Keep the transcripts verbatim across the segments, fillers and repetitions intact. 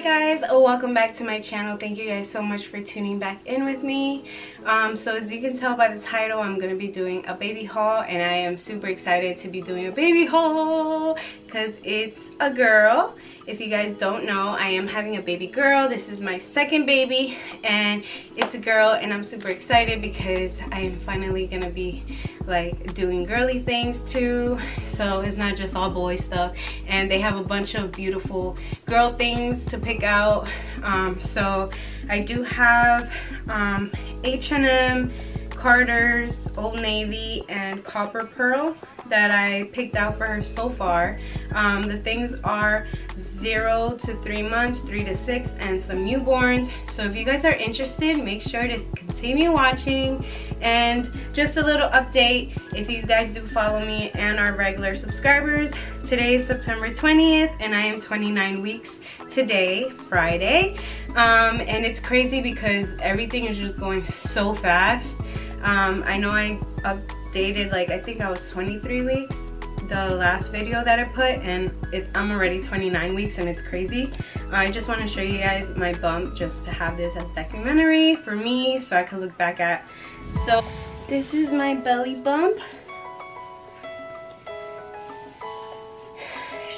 Hi guys, welcome back to my channel. Thank you guys so much for tuning back in with me. Um, so as you can tell by the title, I'm going to be doing a baby haul, and I am super excited to be doing a baby haul because it's a girl. If you guys don't know, I am having a baby girl. This is my second baby and it's a girl, and I'm super excited because I am finally going to be like doing girly things too. So it's not just all boy stuff, and they have a bunch of beautiful girl things to pick out. Um, so I do have um, H and M, Carter's, Old Navy, and Copper Pearl that I picked out for her so far. Um, the things are zero to three months, three to six, and some newborns. So if you guys are interested, make sure to continue watching. And just a little update, if you guys do follow me and our regular subscribers, today is September twentieth and I am twenty-nine weeks today, Friday. Um, and it's crazy because everything is just going so fast. Um, I know I updated, like I think I was twenty-three weeks the last video that I put, and it, I'm already twenty-nine weeks and it's crazy. I just want to show you guys my bump just to have this as documentary for me so I can look back at. So this is my belly bump.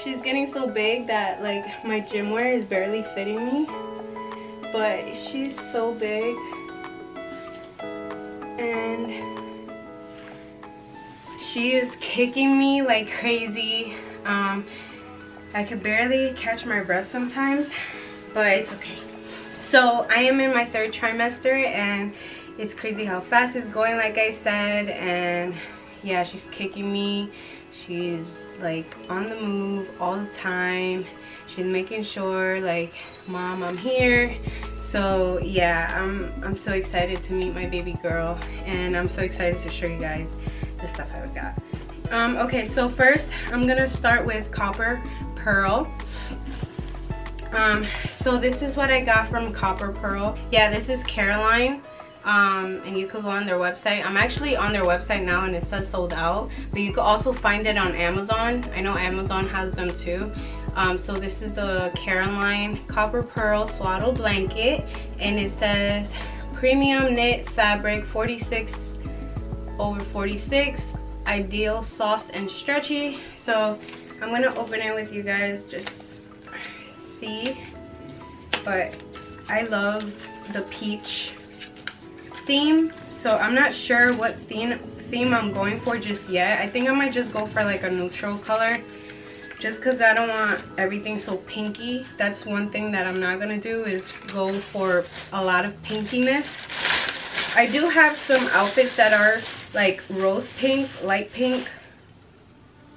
She's getting so big that like my gym wear is barely fitting me, but she's so big. And she is kicking me like crazy. um, I could barely catch my breath sometimes, but it's okay. So I am in my third trimester and it's crazy how fast it's going, like I said. And yeah, she's kicking me. She's like on the move all the time. She's making sure like, Mom, I'm here. So yeah, I'm, I'm so excited to meet my baby girl, and I'm so excited to show you guys the stuff I got. Um, okay, so first I'm gonna start with Copper Pearl. Um, so this is what I got from Copper Pearl. Yeah, this is Caroline, um, and you could go on their website. I'm actually on their website now and it says sold out, but you could also find it on Amazon. I know Amazon has them too. Um, so this is the Caroline Copper Pearl Swaddle Blanket, and it says premium knit fabric, forty-six over forty-six, ideal, soft and stretchy. So I'm gonna open it with you guys, just see. But I love the peach theme, so I'm not sure what theme theme I'm going for just yet. I think I might just go for like a neutral color, just because I don't want everything so pinky. That's one thing that I'm not gonna do, is go for a lot of pinkiness. I do have some outfits that are like rose pink, light pink,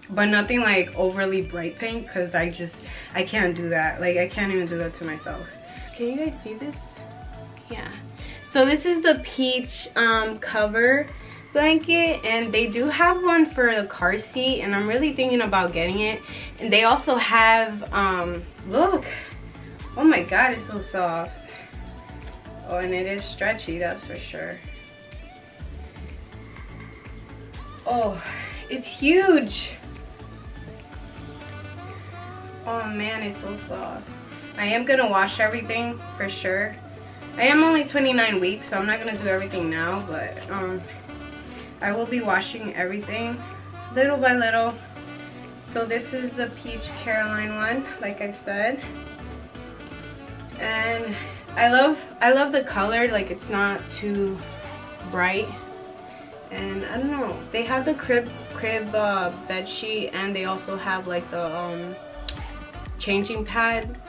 but nothing like overly bright pink, because I just, I can't do that. Like I can't even do that to myself. Can you guys see this? Yeah. So this is the peach um, cover blanket, and they do have one for the car seat, and I'm really thinking about getting it. And they also have um look, oh my god, it's so soft. Oh, and it is stretchy, that's for sure. Oh, it's huge. Oh man, it's so soft. I am gonna wash everything for sure. I am only twenty-nine weeks, so I'm not gonna do everything now, but um I will be washing everything little by little. So this is the peach Caroline one, like I said. And I love I love the color, like it's not too bright. And I don't know, they have the crib crib uh, bed sheet, and they also have like the um, changing pad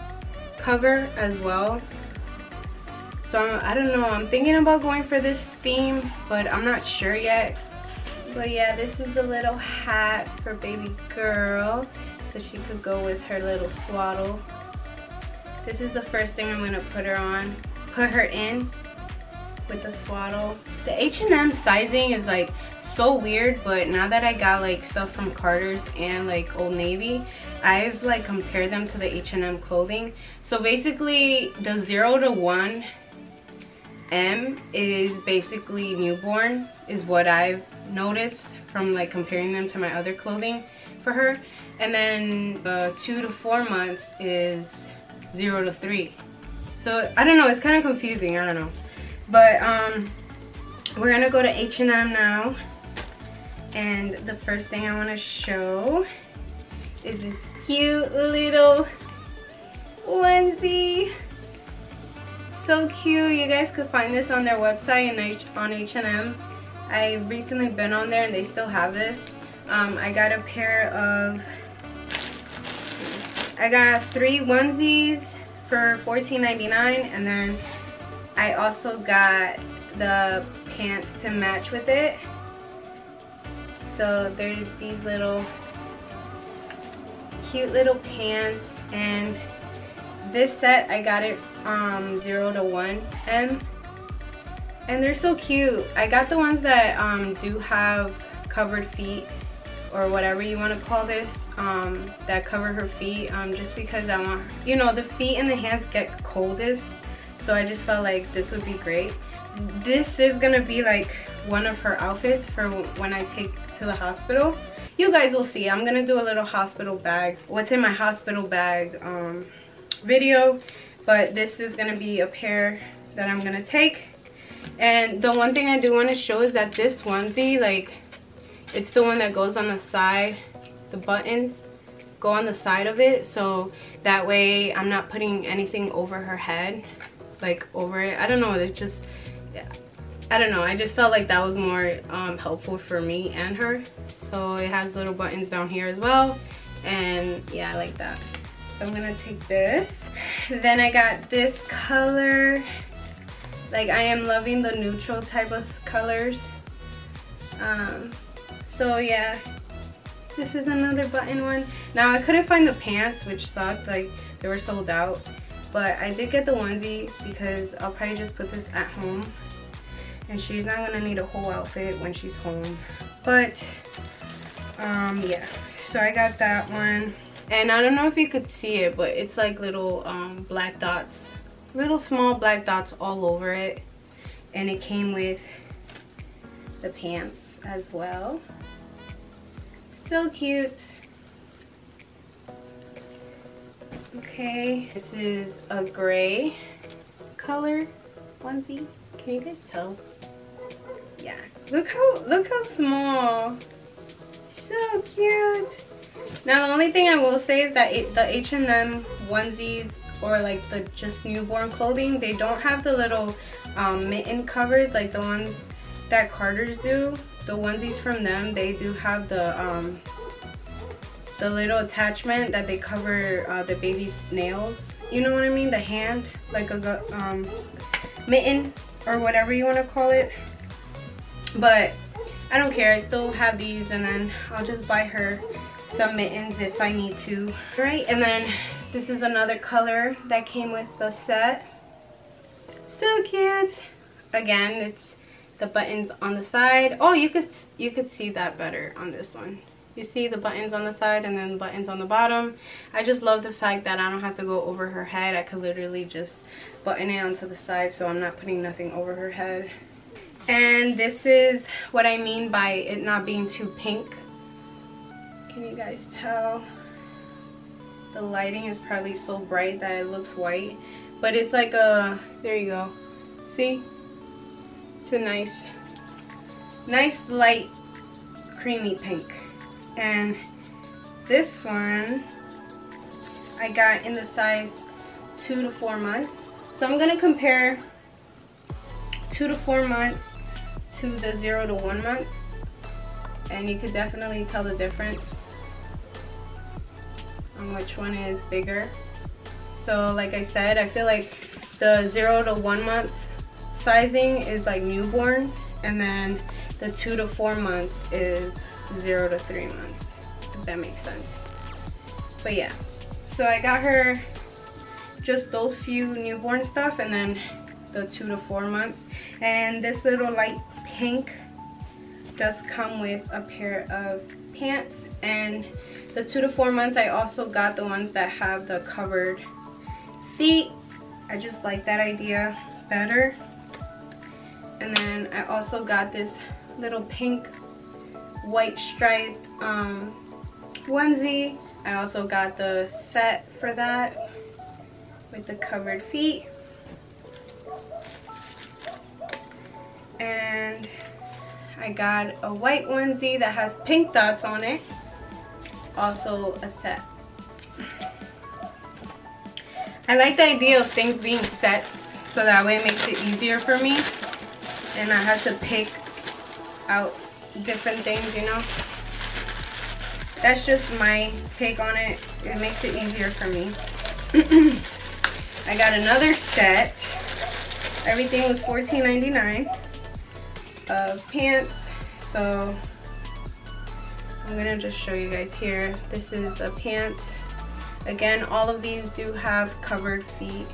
cover as well. So I'm, I don't know, I'm thinking about going for this theme, but I'm not sure yet. But yeah, this is the little hat for baby girl, so she could go with her little swaddle. This is the first thing I'm gonna put her on, put her in with the swaddle. The H and M sizing is like so weird, but now that I got like stuff from Carter's and like Old Navy, I've like compared them to the H and M clothing. So basically the zero to one M is basically newborn, is what I've noticed from like comparing them to my other clothing for her. And then the two to four months is zero to three. So I don't know, it's kind of confusing, I don't know. But um, we're gonna go to H and M now. And the first thing I wanna show is this cute little onesie. So cute. You guys could find this on their website and on H and M. I recently been on there and they still have this. Um, I got a pair of, I got three onesies for fourteen ninety-nine, and then I also got the pants to match with it. So there's these little cute little pants, and this set I got it um zero to one M, and they're so cute. I got the ones that um do have covered feet, or whatever you want to call this, um that cover her feet, um just because I want, you know, the feet and the hands get coldest, so I just felt like this would be great. This is gonna be like one of her outfits for when I take to the hospital. You guys will see, I'm gonna do a little hospital bag, what's in my hospital bag um video, but this is gonna be a pair that I'm gonna take. And the one thing I do want to show is that this onesie, like, it's the one that goes on the side, the buttons go on the side of it, so that way I'm not putting anything over her head, like over it. I don't know, it just, I don't know, I just felt like that was more um, helpful for me and her. So it has little buttons down here as well, and yeah, I like that. So I'm gonna take this. Then I got this color. Like, I am loving the neutral type of colors. Um, so yeah, this is another button one. Now I couldn't find the pants, which sucked, like they were sold out. But I did get the onesie because I'll probably just put this at home. And she's not gonna need a whole outfit when she's home. But um, yeah, so I got that one. And I don't know if you could see it, but it's like little um, black dots, little small black dots all over it. And it came with the pants as well. So cute. Okay, this is a gray color onesie. Can you guys tell? Yeah. Look how look how small. So cute. Now the only thing I will say is that it, the H and M onesies, or like the just newborn clothing, they don't have the little um, mitten covers like the ones that Carter's do. The onesies from them, they do have the um, the little attachment that they cover uh, the baby's nails. You know what I mean? The hand, like a um, mitten or whatever you want to call it. But I don't care. I still have these, and then I'll just buy her some mittens if I need to. All right, and then this is another color that came with the set. So cute. Again, it's the buttons on the side. Oh, you could you could see that better on this one. You see the buttons on the side and then buttons on the bottom. I just love the fact that I don't have to go over her head. I could literally just button it onto the side, so I'm not putting nothing over her head. And this is what I mean by it not being too pink. Can you guys tell? The lighting is probably so bright that it looks white, but it's like a, there you go, see? It's a nice, nice light creamy pink. And this one I got in the size two to four months. So I'm gonna compare two to four months to the zero to one month, and you could definitely tell the difference. Which one is bigger. So like I said, I feel like the zero to one month sizing is like newborn, and then the two to four months is zero to three months, if that makes sense. But yeah, so I got her just those few newborn stuff, and then the two to four months. And this little light pink does come with a pair of pants. And the two to four months, I also got the ones that have the covered feet. I just like that idea better. And then I also got this little pink white striped um, onesie. I also got the set for that, with the covered feet. And I got a white onesie that has pink dots on it, also a set. I like the idea of things being sets, so that way it makes it easier for me and I have to pick out different things, you know. That's just my take on it. It makes it easier for me. I got another set. Everything was fourteen ninety-nine of pants. So I'm gonna just show you guys here. This is the pants. Again, all of these do have covered feet.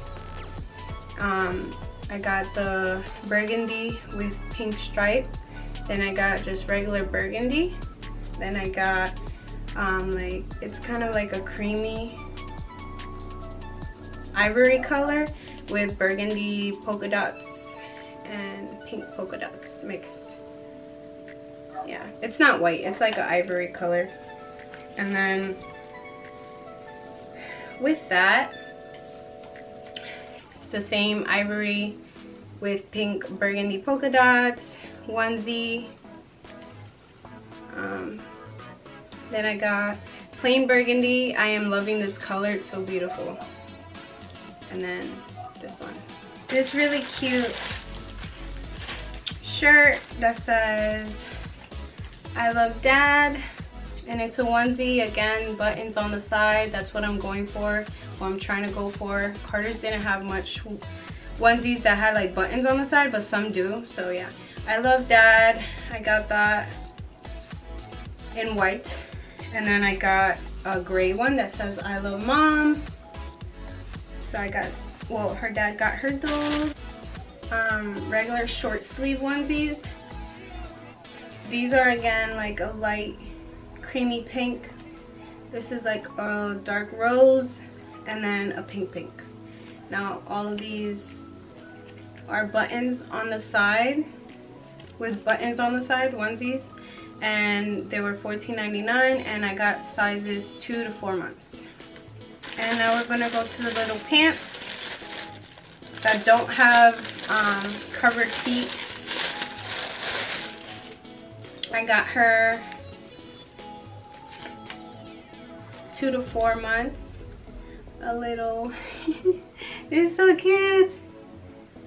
Um, I got the burgundy with pink stripe. Then I got just regular burgundy. Then I got um, like, it's kind of like a creamy ivory color with burgundy polka dots and pink polka dots mixed. Yeah, it's not white, it's like an ivory color. And then with that, it's the same ivory with pink burgundy polka dots, onesie. Um, then I got plain burgundy. I am loving this color, it's so beautiful. And then this one. This really cute shirt that says, I love dad. And it's a onesie, again, buttons on the side. That's what I'm going for, what I'm trying to go for. Carter's didn't have much onesies that had like buttons on the side, but some do, so yeah. I love dad, I got that in white. And then I got a gray one that says, I love mom. So I got, well, her dad got her those. Um, regular short sleeve onesies. These are, again, like a light creamy pink. This is like a dark rose and then a pink pink. Now all of these are buttons on the side, with buttons on the side, onesies. And they were fourteen ninety-nine, and I got sizes two to four months. And now we're gonna go to the little pants that don't have um, covered feet. I got her two to four months. A little, it's so cute.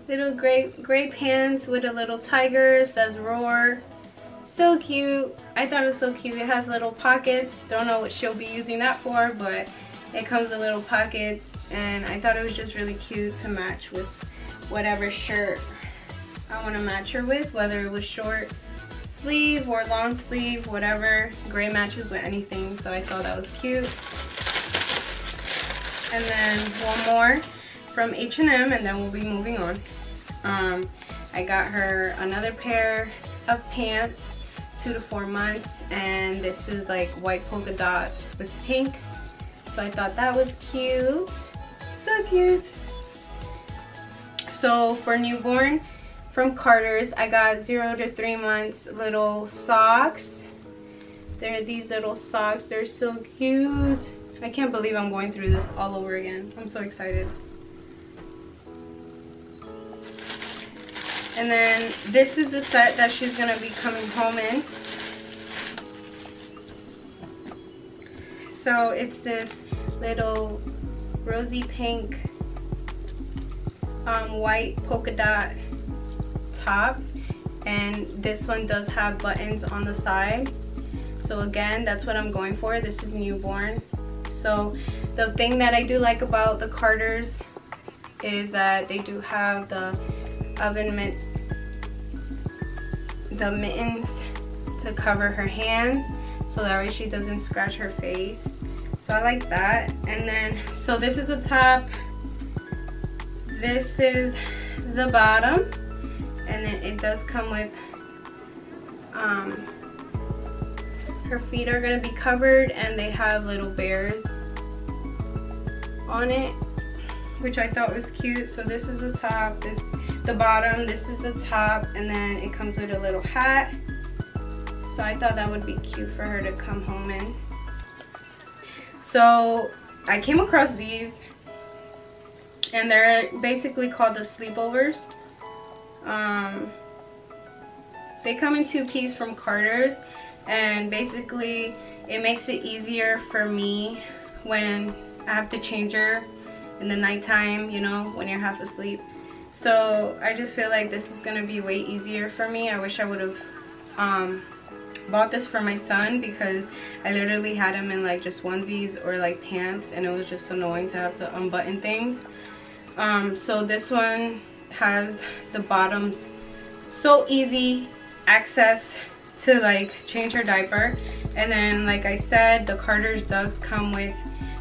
Little gray gray pants with a little tiger, says roar. So cute. I thought it was so cute. It has little pockets. Don't know what she'll be using that for, but it comes with little pockets, and I thought it was just really cute to match with whatever shirt I want to match her with, whether it was short sleeve or long sleeve, whatever. Gray matches with anything, so I thought that was cute. And then one more from H and M, and then we'll be moving on. Um, I got her another pair of pants, two to four months, and this is like white polka dots with pink. So I thought that was cute. So cute. So for newborn, from Carter's, I got zero to three months little socks. They're these little socks. They're so cute. I can't believe I'm going through this all over again. I'm so excited. And then this is the set that she's gonna be coming home in. So it's this little rosy pink, um, white polka dot top, and this one does have buttons on the side. So again, that's what I'm going for. This is newborn. So the thing that I do like about the Carter's is that they do have the oven mitt, the mittens to cover her hands, so that way she doesn't scratch her face. So I like that. And then, so this is the top, this is the bottom, and it, it does come with, um, her feet are gonna be covered, and they have little bears on it, which I thought was cute. So this is the top, this the bottom, this is the top, and then it comes with a little hat. So I thought that would be cute for her to come home in. So I came across these and they're basically called the sleepovers. Um, they come in two piece from Carter's, and basically it makes it easier for me when I have to change her in the nighttime, you know, when you're half asleep. So I just feel like this is gonna be way easier for me. I wish I would have um, bought this for my son, because I literally had him in like just onesies or like pants, and it was just annoying to have to unbutton things. Um, so this one has the bottoms, so easy access to like change her diaper. And then like I said, the Carter's does come with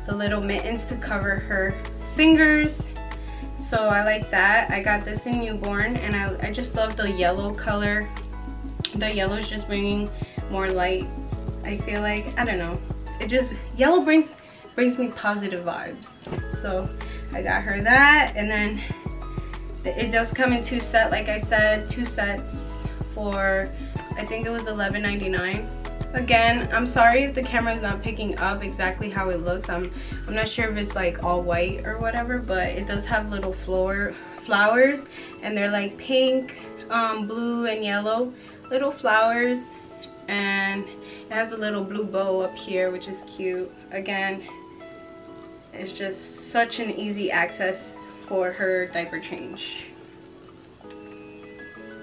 the little mittens to cover her fingers, so I like that. I got this in newborn, and I, I just love the yellow color. The yellow is just bringing more light, I feel like. I don't know, it just, yellow brings brings me positive vibes. So I got her that, and then it does come in two set, like I said, two sets for I think it was eleven ninety-nine. Again, I'm sorry if the camera's not picking up exactly how it looks. I'm, I'm not sure if it's like all white or whatever, but it does have little flower, flowers, and they're like pink, um, blue, and yellow little flowers, and it has a little blue bow up here, which is cute. Again, it's just such an easy access for her diaper change.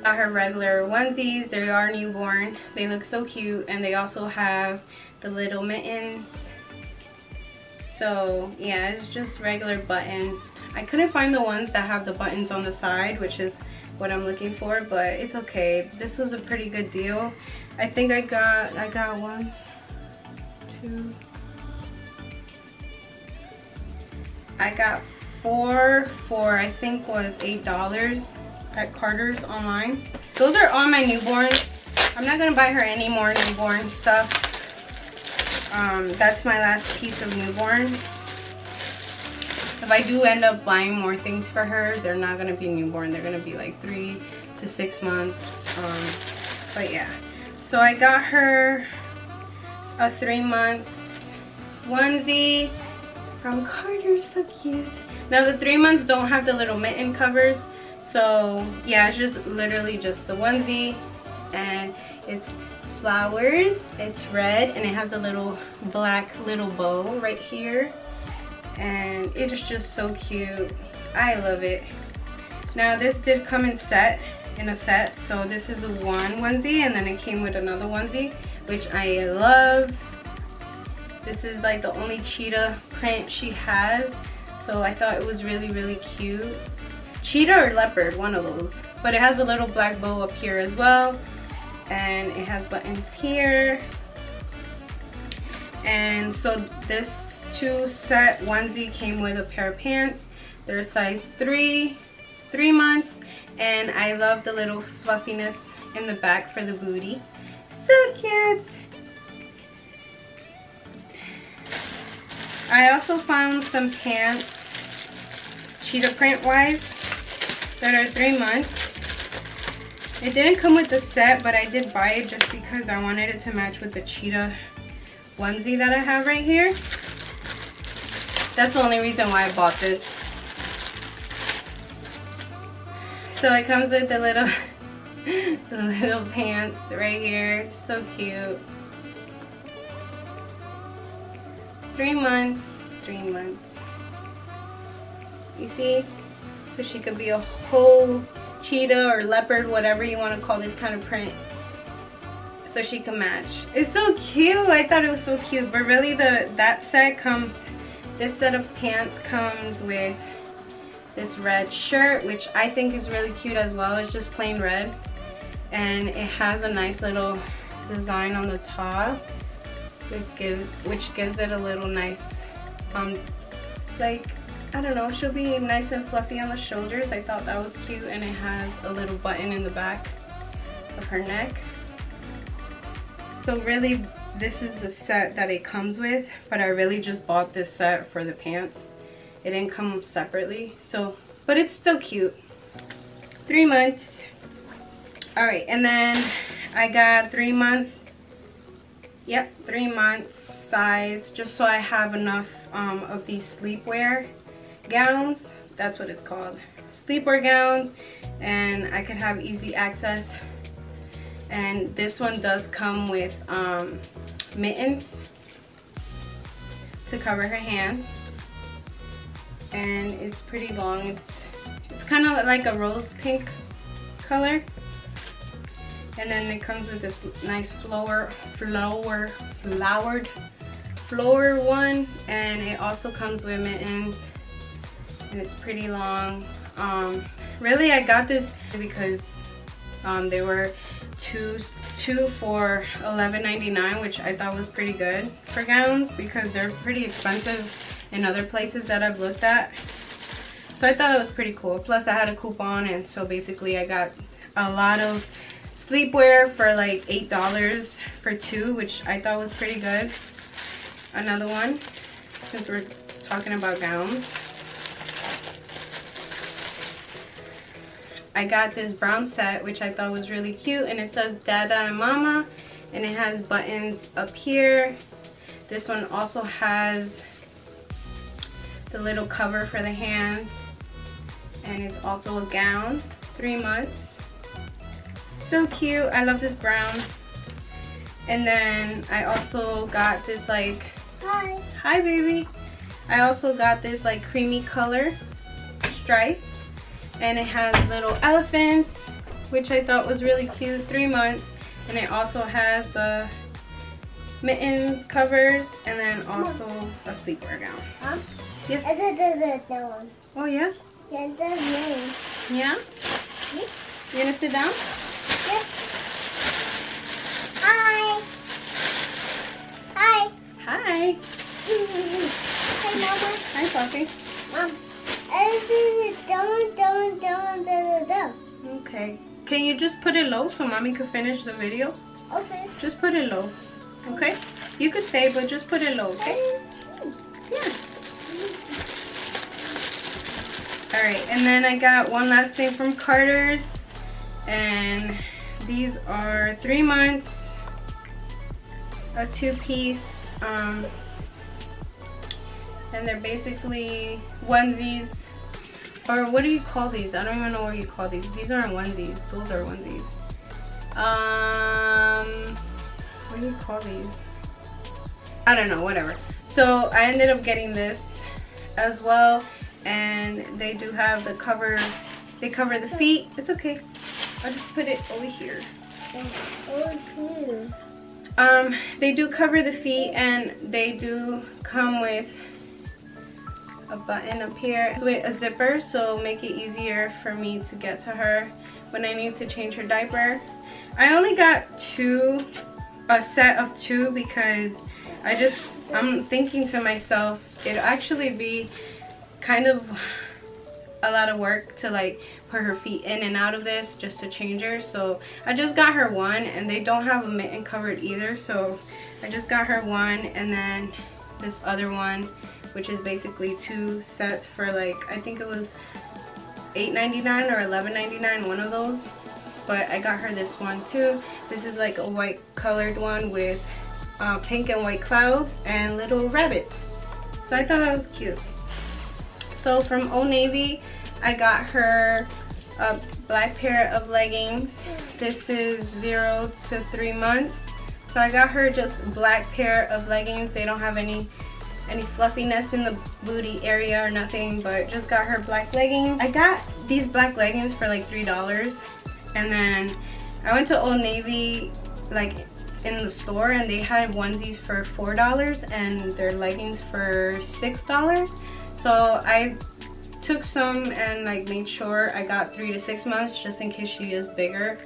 Got her regular onesies. They are newborn, they look so cute, and they also have the little mittens. So yeah, it's just regular button. I couldn't find the ones that have the buttons on the side, which is what I'm looking for, but it's okay. This was a pretty good deal. I think I got I got one, two, I got four for I think was eight dollars at Carter's online. Those are all my newborns. I'm not gonna buy her any more newborn stuff. Um, that's my last piece of newborn. If I do end up buying more things for her, they're not gonna be newborn. They're gonna be like three to six months. Um, but yeah, so I got her a three month onesie from Carter's. So cute. Now the three months don't have the little mitten covers. So yeah, it's just literally just the onesie, and it's flowers, it's red, and it has a little black little bow right here, and it is just so cute. I love it. Now this did come in set, in a set, so this is the one onesie, and then it came with another onesie, which I love. This is like the only cheetah print she has, so I thought it was really, really cute. Cheetah or leopard, one of those. But it has a little black bow up here as well, and it has buttons here. And so this two set onesie came with a pair of pants. They're size three, three months, and I love the little fluffiness in the back for the booty. So cute. I also found some pants, cheetah print wise, that are three months. It didn't come with the set, but I did buy it just because I wanted it to match with the cheetah onesie that I have right here. That's the only reason why I bought this. So it comes with the little, the little pants right here. So cute. Three months, three months. You see? So she could be a whole cheetah or leopard, whatever you want to call this kind of print, so she can match. It's so cute. I thought it was so cute, but really the that set comes, this set of pants comes with this red shirt, which I think is really cute as well. It's just plain red, and it has a nice little design on the top, which gives which gives it a little nice um like, I don't know, she'll be nice and fluffy on the shoulders. I thought that was cute, and it has a little button in the back of her neck. So really, this is the set that it comes with, but I really just bought this set for the pants. It didn't come separately, so, but it's still cute. Three months. All right, and then I got three month, yep, three month size, just so I have enough um, of these sleepwear gowns That's what it's called. Sleepwear gowns, and I could have easy access. And this one does come with um, mittens to cover her hands. And it's pretty long. It's, it's kind of like a rose pink color. And then it comes with this nice flower, flower, flowered flower one. And it also comes with mittens. And it's pretty long. Um, really, I got this because um, they were two, two for eleven ninety-nine, which I thought was pretty good for gowns because they're pretty expensive in other places that I've looked at. So I thought it was pretty cool. Plus, I had a coupon, and so basically I got a lot of sleepwear for like eight dollars for two, which I thought was pretty good. Another one, since we're talking about gowns. I got this brown set, which I thought was really cute, and it says Dada and Mama, and it has buttons up here. This one also has the little cover for the hands, and it's also a gown, three months. So cute. I love this brown. And then I also got this like hi hi baby I also got this like creamy color stripe, and it has little elephants, which I thought was really cute, three months, and it also has the mittens covers, and then also a sleepwear gown. Huh? Yes. Oh yeah? Yeah? You gonna sit down? Yes. Hi. Hi. Hi. Hi, Mama. Hi, Poppy. Mom. Okay. Can you just put it low so Mommy can finish the video? Okay. Just put it low. Okay? You can stay, but just put it low, okay? Yeah. Alright, and then I got one last thing from Carter's. And these are three months, a two-piece, um, and they're basically onesies, or what do you call these? I don't even know what you call these. These aren't onesies. Those are onesies. Um, what do you call these? I don't know, whatever. So I ended up getting this as well, and they do have the cover, they cover the feet. It's okay. I'll just put it over here. Um, they do cover the feet, and they do come with a button up here. It's with a zipper, so make it easier for me to get to her when I need to change her diaper. I only got two, a set of two, because I just, I'm thinking to myself, it'll actually be kind of a lot of work to like put her feet in and out of this just to change her, so I just got her one, and they don't have a mitten covered either, so I just got her one, and then this other one, which is basically two sets for like, I think it was eight ninety-nine or eleven ninety-nine, one of those, but I got her this one too. This is like a white colored one with uh, pink and white clouds and little rabbits, so I thought that was cute. So from Old Navy, I got her a black pair of leggings. This is zero to three months. So I got her just black pair of leggings. They don't have any any fluffiness in the booty area or nothing, but just got her black leggings. I got these black leggings for like three dollars. And then I went to Old Navy like in the store, and they had onesies for four dollars and their leggings for six dollars. So I took some and like made sure I got three to six months just in case she is bigger.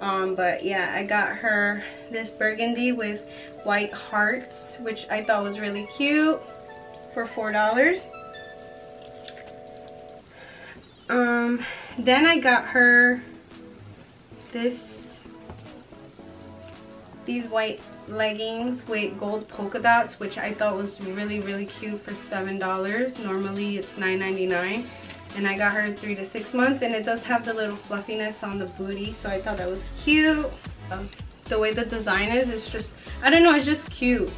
Um, but yeah, I got her this burgundy with white hearts, which I thought was really cute for four dollars. Um, then I got her this, these white leggings with gold polka dots, which I thought was really really cute for seven dollars. Normally it's nine ninety-nine, and I got her three to six months, and it does have the little fluffiness on the booty, so I thought that was cute. Um, the way the design is, it's just, I don't know, it's just cute.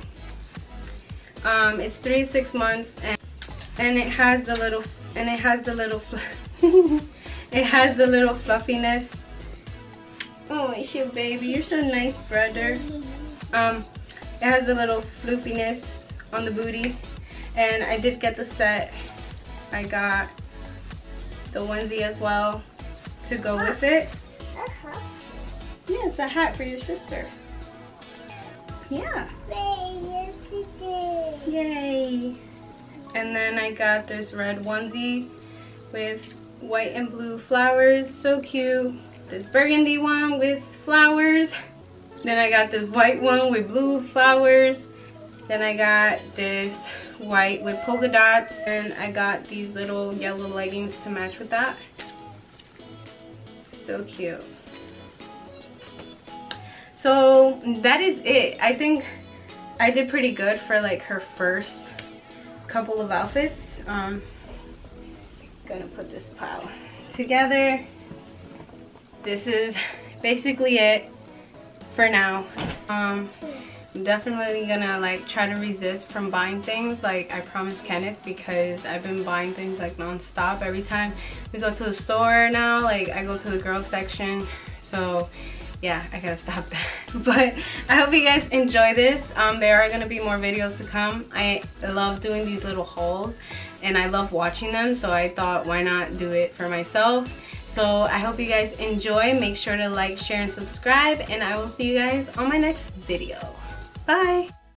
Um, it's three to six months, and, and it has the little and it has the little it has the little fluffiness. Oh, it's your baby. You're so nice, brother. Um, it has the little floofiness on the booty. And I did get the set. I got the onesie as well to go with it. Uh-huh. Yeah, it's a hat for your sister. Yeah. Yay. And then I got this red onesie with white and blue flowers. So cute. This burgundy one with flowers. Then I got this white one with blue flowers. Then I got this white with polka dots. And I got these little yellow leggings to match with that. So cute. So that is it. I think I did pretty good for like her first couple of outfits. Um, gonna put this pile together. This is basically it for now. Um, I'm definitely gonna like try to resist from buying things like I promised Kenneth, because I've been buying things like non-stop. Every time we go to the store now, like I go to the girl section. So yeah, I gotta stop that. But I hope you guys enjoy this. Um, there are gonna be more videos to come. I love doing these little hauls and I love watching them. So I thought, why not do it for myself? So I hope you guys enjoy. Make sure to like, share, and subscribe, and I will see you guys on my next video. Bye!